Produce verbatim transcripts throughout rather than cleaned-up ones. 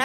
Oh,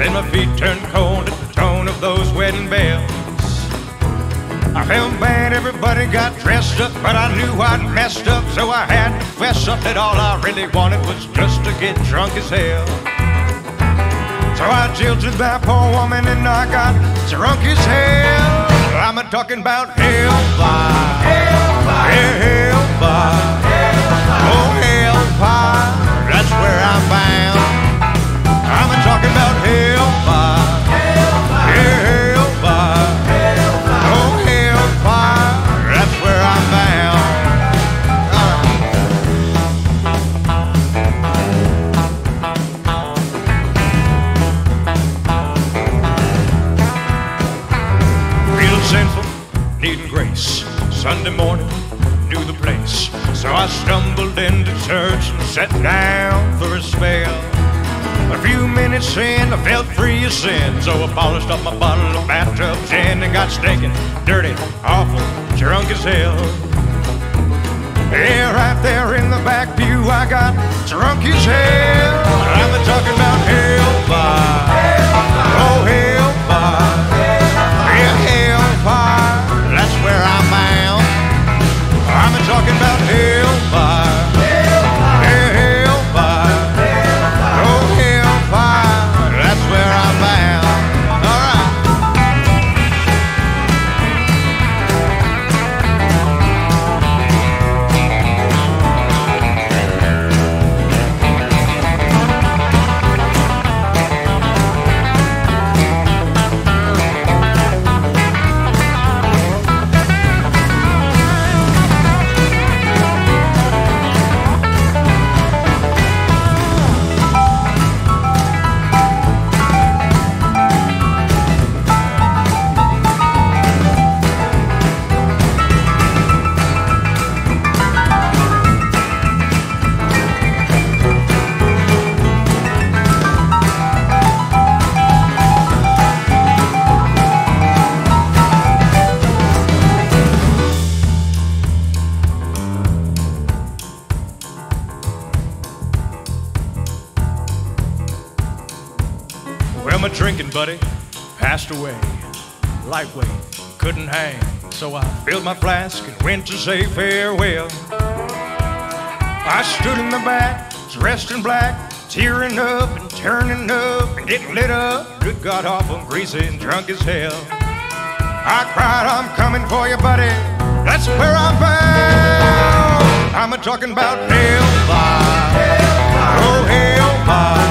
and my feet turned cold at the tone of those wedding bells. I felt bad, everybody got dressed up, but I knew I'd messed up, so I had to fess up that all I really wanted was just to get drunk as hell. So I jilted that poor woman and I got drunk as hell. I'm a-talking about hellfire, hellfire, yeah, hellfire, hellfire, oh hellfire, that's where I'm bound. I'm a-talking about hellfire, hellfire, yeah, hellfire, hellfire, oh hellfire, that's where I'm bound. Needing grace, Sunday morning, knew the place. So I stumbled into church and sat down for a spell. A few minutes in, I felt free of sin, so I polished off my bottle of bathtub gin and got stinking, dirty, awful, drunk as hell. Yeah, right there in the back pew, I got drunk as hell. I'm a-talking about hellfire, hellfire, oh hellfire, hellfire, yeah, hellfire, that's where I'm bound. I'm a-talking about hellfire, hellfire, yeah, hellfire, hellfire, oh hellfire, that's where I'm bound. All my drinking buddy passed away, lightweight, couldn't hang, so I filled my flask and went to say farewell. I stood in the back, dressed in black, tearing up and turning up and getting lit up. Good God, awful, greasy and drunk as hell. I cried, I'm coming for you, buddy, that's where I'm bound. I'm a-talking about hellfire, oh hellfire,